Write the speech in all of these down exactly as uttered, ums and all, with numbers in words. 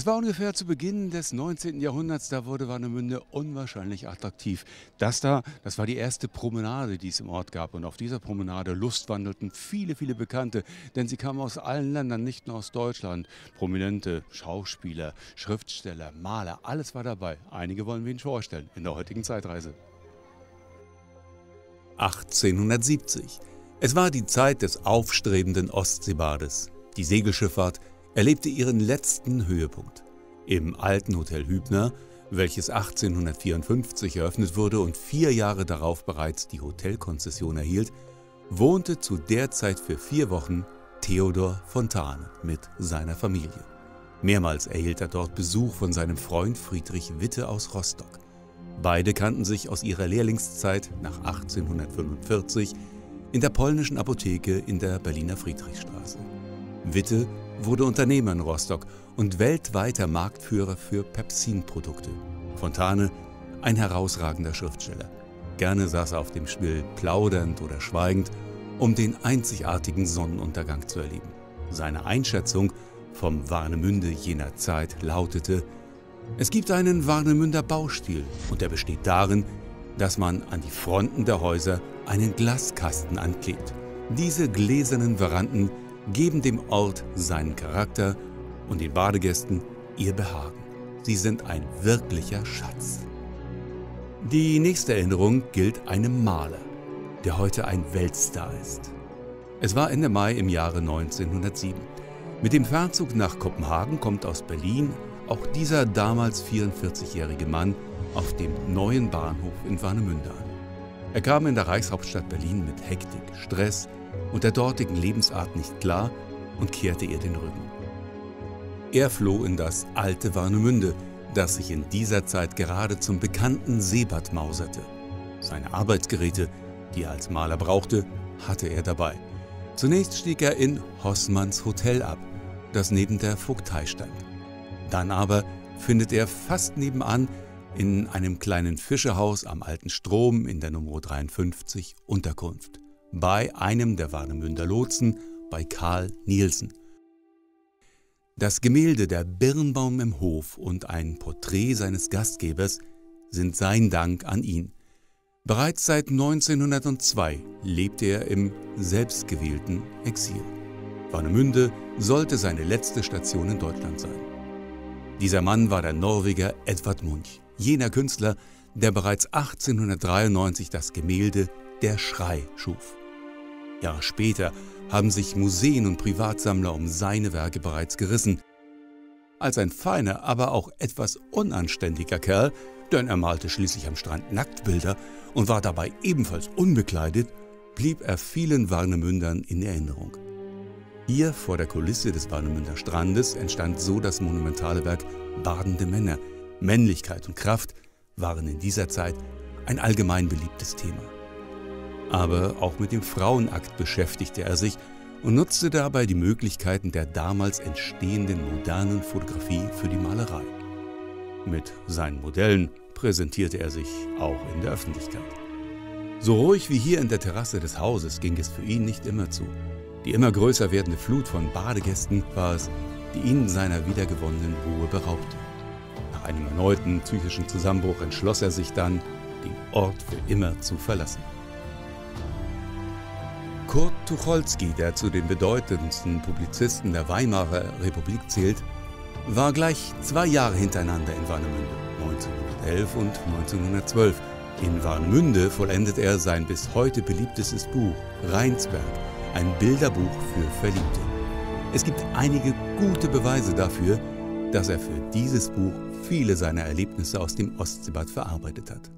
Es war ungefähr zu Beginn des neunzehnten Jahrhunderts, da wurde Warnemünde unwahrscheinlich attraktiv. Das da, das war die erste Promenade, die es im Ort gab. Und auf dieser Promenade lustwandelten viele, viele Bekannte, denn sie kamen aus allen Ländern, nicht nur aus Deutschland. Prominente Schauspieler, Schriftsteller, Maler, alles war dabei. Einige wollen wir Ihnen vorstellen in der heutigen Zeitreise. achtzehnhundertsiebzig. Es war die Zeit des aufstrebenden Ostseebades. Die Segelschifffahrt erlebte ihren letzten Höhepunkt. Im alten Hotel Hübner, welches achtzehnhundertvierundfünfzig eröffnet wurde und vier Jahre darauf bereits die Hotelkonzession erhielt, wohnte zu der Zeit für vier Wochen Theodor Fontane mit seiner Familie. Mehrmals erhielt er dort Besuch von seinem Freund Friedrich Witte aus Rostock. Beide kannten sich aus ihrer Lehrlingszeit nach achtzehnhundertfünfundvierzig in der polnischen Apotheke in der Berliner Friedrichstraße. Witte wurde Unternehmer in Rostock und weltweiter Marktführer für Pepsin-Produkte. Fontane, ein herausragender Schriftsteller. Gerne saß er auf dem Spill, plaudernd oder schweigend, um den einzigartigen Sonnenuntergang zu erleben. Seine Einschätzung vom Warnemünde jener Zeit lautete: Es gibt einen Warnemünder Baustil und der besteht darin, dass man an die Fronten der Häuser einen Glaskasten anklebt. Diese gläsernen Veranden geben dem Ort seinen Charakter und den Badegästen ihr Behagen. Sie sind ein wirklicher Schatz. Die nächste Erinnerung gilt einem Maler, der heute ein Weltstar ist. Es war Ende Mai im Jahre neunzehnhundertsieben. Mit dem Fernzug nach Kopenhagen kommt aus Berlin auch dieser damals vierundvierzigjährige Mann auf dem neuen Bahnhof in Warnemünde an. Er kam in der Reichshauptstadt Berlin mit Hektik, Stress und der dortigen Lebensart nicht klar und kehrte ihr den Rücken. Er floh in das alte Warnemünde, das sich in dieser Zeit gerade zum bekannten Seebad mauserte. Seine Arbeitsgeräte, die er als Maler brauchte, hatte er dabei. Zunächst stieg er in Hoßmanns Hotel ab, das neben der Vogtei stand. Dann aber findet er fast nebenan in einem kleinen Fischerhaus am Alten Strom in der Nummer dreiundfünfzig Unterkunft. Bei einem der Warnemünder Lotsen, bei Karl Nielsen. Das Gemälde Der Birnbaum im Hof und ein Porträt seines Gastgebers sind sein Dank an ihn. Bereits seit neunzehnhundertzwei lebte er im selbstgewählten Exil. Warnemünde sollte seine letzte Station in Deutschland sein. Dieser Mann war der Norweger Edvard Munch, jener Künstler, der bereits achtzehnhundertdreiundneunzig das Gemälde Der Schrei schuf. Jahre später haben sich Museen und Privatsammler um seine Werke bereits gerissen. Als ein feiner, aber auch etwas unanständiger Kerl, denn er malte schließlich am Strand Nacktbilder und war dabei ebenfalls unbekleidet, blieb er vielen Warnemündern in Erinnerung. Hier vor der Kulisse des Warnemünder Strandes entstand so das monumentale Werk Badende Männer. Männlichkeit und Kraft waren in dieser Zeit ein allgemein beliebtes Thema. Aber auch mit dem Frauenakt beschäftigte er sich und nutzte dabei die Möglichkeiten der damals entstehenden modernen Fotografie für die Malerei. Mit seinen Modellen präsentierte er sich auch in der Öffentlichkeit. So ruhig wie hier in der Terrasse des Hauses ging es für ihn nicht immer zu. Die immer größer werdende Flut von Badegästen war es, die ihn seiner wiedergewonnenen Ruhe beraubte. Nach einem erneuten psychischen Zusammenbruch entschloss er sich dann, den Ort für immer zu verlassen. Kurt Tucholsky, der zu den bedeutendsten Publizisten der Weimarer Republik zählt, war gleich zwei Jahre hintereinander in Warnemünde, neunzehnhundertelf und neunzehnhundertzwölf. In Warnemünde vollendet er sein bis heute beliebtestes Buch, Rheinsberg, ein Bilderbuch für Verliebte. Es gibt einige gute Beweise dafür, dass er für dieses Buch viele seiner Erlebnisse aus dem Ostseebad verarbeitet hat.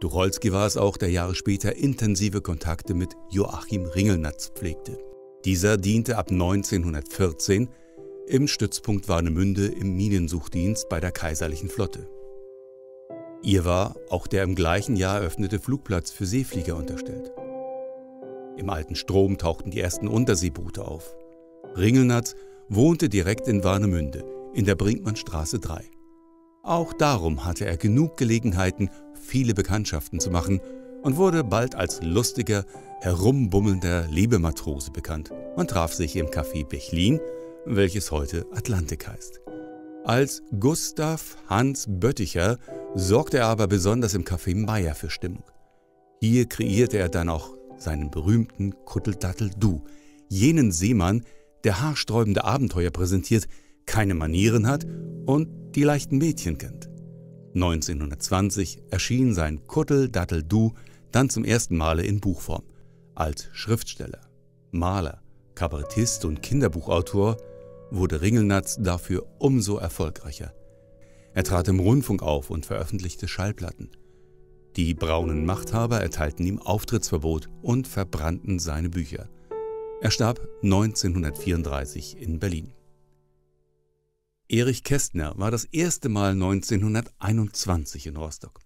Tucholsky war es auch, der Jahre später intensive Kontakte mit Joachim Ringelnatz pflegte. Dieser diente ab neunzehnhundertvierzehn im Stützpunkt Warnemünde im Minensuchdienst bei der Kaiserlichen Flotte. Ihr war auch der im gleichen Jahr eröffnete Flugplatz für Seeflieger unterstellt. Im Alten Strom tauchten die ersten Unterseeboote auf. Ringelnatz wohnte direkt in Warnemünde, in der Brinkmannstraße drei. Auch darum hatte er genug Gelegenheiten, viele Bekanntschaften zu machen und wurde bald als lustiger, herumbummelnder Lebematrose bekannt. Man traf sich im Café Bechlin, welches heute Atlantik heißt. Als Gustav Hans Bötticher sorgte er aber besonders im Café Meier für Stimmung. Hier kreierte er dann auch seinen berühmten Kuttel-Dattel-Du, jenen Seemann, der haarsträubende Abenteuer präsentiert, keine Manieren hat und die leichten Mädchen kennt. neunzehnhundertzwanzig erschien sein Kuttel-Dattel-Du dann zum ersten Male in Buchform. Als Schriftsteller, Maler, Kabarettist und Kinderbuchautor wurde Ringelnatz dafür umso erfolgreicher. Er trat im Rundfunk auf und veröffentlichte Schallplatten. Die braunen Machthaber erteilten ihm Auftrittsverbot und verbrannten seine Bücher. Er starb neunzehnhundertvierunddreißig in Berlin. Erich Kästner war das erste Mal neunzehnhunderteinundzwanzig in Rostock.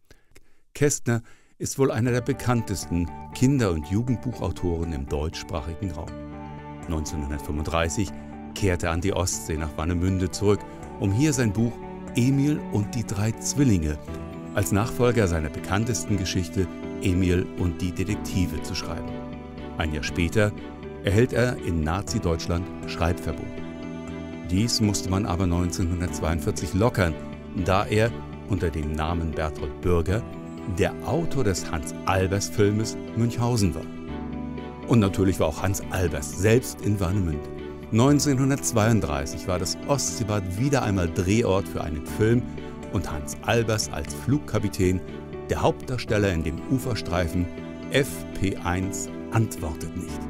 Kästner ist wohl einer der bekanntesten Kinder- und Jugendbuchautoren im deutschsprachigen Raum. neunzehnhundertfünfunddreißig kehrte er an die Ostsee nach Warnemünde zurück, um hier sein Buch »Emil und die drei Zwillinge« als Nachfolger seiner bekanntesten Geschichte »Emil und die Detektive« zu schreiben. Ein Jahr später erhält er in Nazi-Deutschland Schreibverbot. Dies musste man aber neunzehnhundertzweiundvierzig lockern, da er unter dem Namen Bertolt Bürger der Autor des Hans Albers-Filmes Münchhausen war. Und natürlich war auch Hans Albers selbst in Warnemünde. neunzehnhundertzweiunddreißig war das Ostseebad wieder einmal Drehort für einen Film und Hans Albers als Flugkapitän, der Hauptdarsteller in dem Uferstreifen F P eins, antwortet nicht.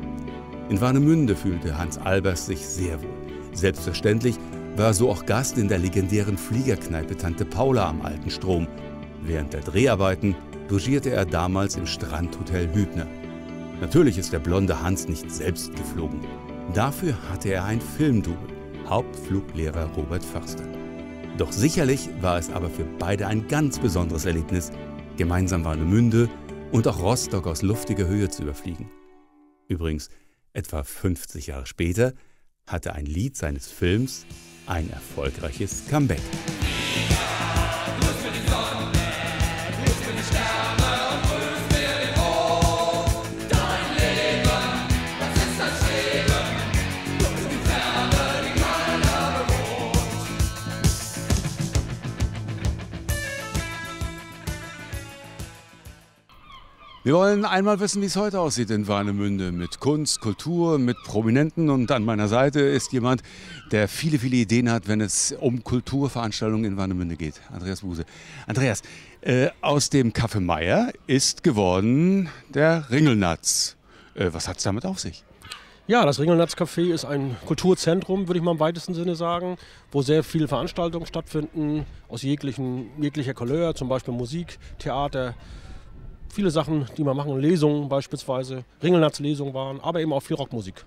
In Warnemünde fühlte Hans Albers sich sehr wohl. Selbstverständlich war er so auch Gast in der legendären Fliegerkneipe Tante Paula am Alten Strom. Während der Dreharbeiten logierte er damals im Strandhotel Hübner. Natürlich ist der blonde Hans nicht selbst geflogen. Dafür hatte er ein Filmdouble, Hauptfluglehrer Robert Förster. Doch sicherlich war es aber für beide ein ganz besonderes Erlebnis, gemeinsam Warnemünde und auch Rostock aus luftiger Höhe zu überfliegen. Übrigens, etwa fünfzig Jahre später hatte ein Lied seines Films ein erfolgreiches Comeback. Wir wollen einmal wissen, wie es heute aussieht in Warnemünde mit Kunst, Kultur, mit Prominenten. Und an meiner Seite ist jemand, der viele, viele Ideen hat, wenn es um Kulturveranstaltungen in Warnemünde geht. Andreas Buse. Andreas, äh, aus dem Café Meier ist geworden der Ringelnatz. Äh, was hat es damit auf sich? Ja, das Ringelnatz-Café ist ein Kulturzentrum, würde ich mal im weitesten Sinne sagen, wo sehr viele Veranstaltungen stattfinden, aus jeglichen, jeglicher Couleur, zum Beispiel Musik, Theater. Viele Sachen, die man machen, Lesungen beispielsweise, Ringelnatz-Lesungen waren, aber eben auch viel Rockmusik.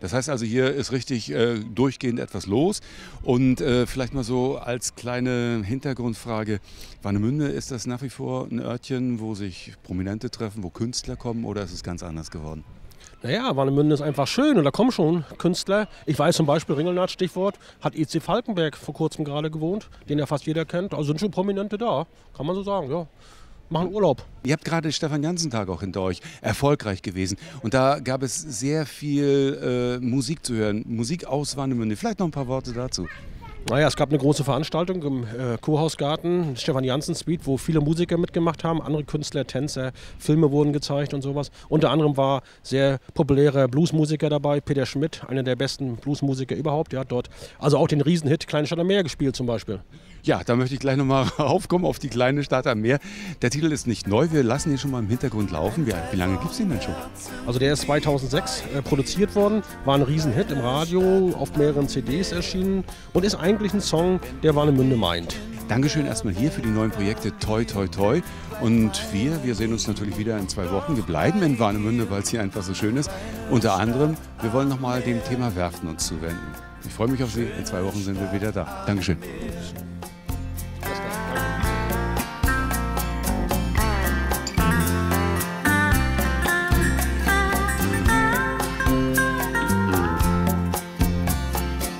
Das heißt also, hier ist richtig äh, durchgehend etwas los. Und äh, vielleicht mal so als kleine Hintergrundfrage, Warnemünde, ist das nach wie vor ein Örtchen, wo sich Prominente treffen, wo Künstler kommen, oder ist es ganz anders geworden? Naja, Warnemünde ist einfach schön und da kommen schon Künstler. Ich weiß zum Beispiel, Ringelnatz, Stichwort, hat E C Falkenberg vor kurzem gerade gewohnt, den ja fast jeder kennt. Also sind schon Prominente da, kann man so sagen, ja. Machen Urlaub. Ihr habt gerade den Stefan-Jansen-Tag auch hinter euch, erfolgreich gewesen. Und da gab es sehr viel äh, Musik zu hören, Musik aus Warnemünde. Vielleicht noch ein paar Worte dazu. Naja, es gab eine große Veranstaltung im äh, Kurhausgarten, Stefan-Jansen-Suite, wo viele Musiker mitgemacht haben, andere Künstler, Tänzer, Filme wurden gezeigt und sowas. Unter anderem war sehr populärer Bluesmusiker dabei, Peter Schmidt, einer der besten Bluesmusiker überhaupt. Der hat dort also auch den Riesenhit Kleine Stadt am Meer gespielt zum Beispiel. Ja, da möchte ich gleich nochmal aufkommen auf die Kleine Stadt am Meer. Der Titel ist nicht neu, wir lassen ihn schon mal im Hintergrund laufen. Wie, wie lange gibt es den denn schon? Also der ist zweitausendsechs äh, produziert worden, war ein Riesenhit im Radio, auf mehreren C Ds erschienen und ist eigentlich ein Song, der Warnemünde meint. Dankeschön erstmal hier für die neuen Projekte Toi Toi Toi. Und wir, wir sehen uns natürlich wieder in zwei Wochen. Wir bleiben in Warnemünde, weil es hier einfach so schön ist. Unter anderem, wir wollen nochmal dem Thema Werften uns zuwenden. Ich freue mich auf Sie. In zwei Wochen sind wir wieder da. Dankeschön.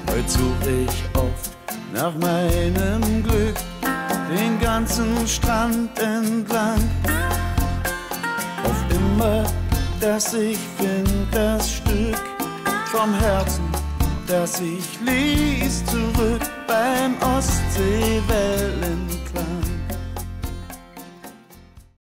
Heute suche ich nach meinem Glück den ganzen Strand entlang. Hoff immer, dass ich find das Stück vom Herzen dass ich ließ zurück beim Ostseewellenklang.